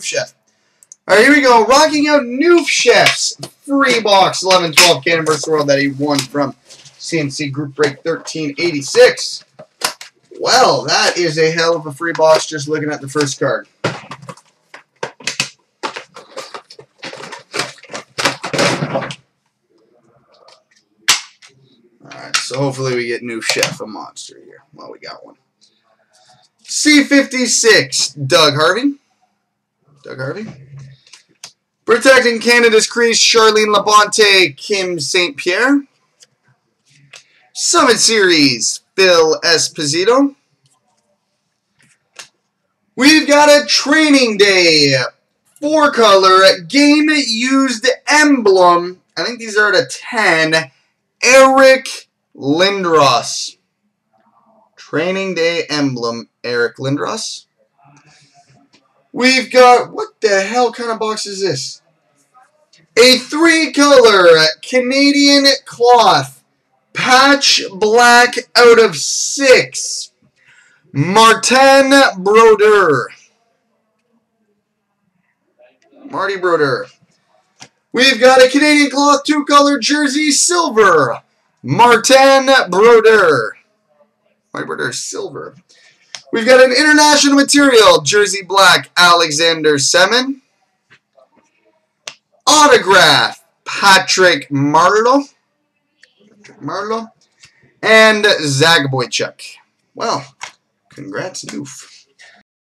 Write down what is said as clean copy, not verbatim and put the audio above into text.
newfchef. All right, here we go. Rocking out newfchef's free box 11-12 Canada vs the World that he won from CNC Group Break 1386. Well, that is a hell of a free box just looking at the first card. Alright, so hopefully we get newfchef a monster here. Well, we got one. C56, Doug Harvey. Doug Harvey. Protecting Canada's crease, Charlene Labonte, Kim St. Pierre. Summit Series, Bill Esposito. We've got a Training Day, four-color, game-used emblem. I think these are at a 10. Eric Lindros. Training Day emblem, Eric Lindros. We've got, what the hell kind of box is this? A three-color Canadian cloth, patch black out of 6, Martin Brodeur. Marty Brodeur. We've got a Canadian cloth two-color jersey, silver, Martin Brodeur. Marty Brodeur, silver. We've got an international material, jersey black, Alexander Semin. Autograph, Patrick Marleau. Patrick Marleau. And Zagaboychuk. Well, congrats, Noof.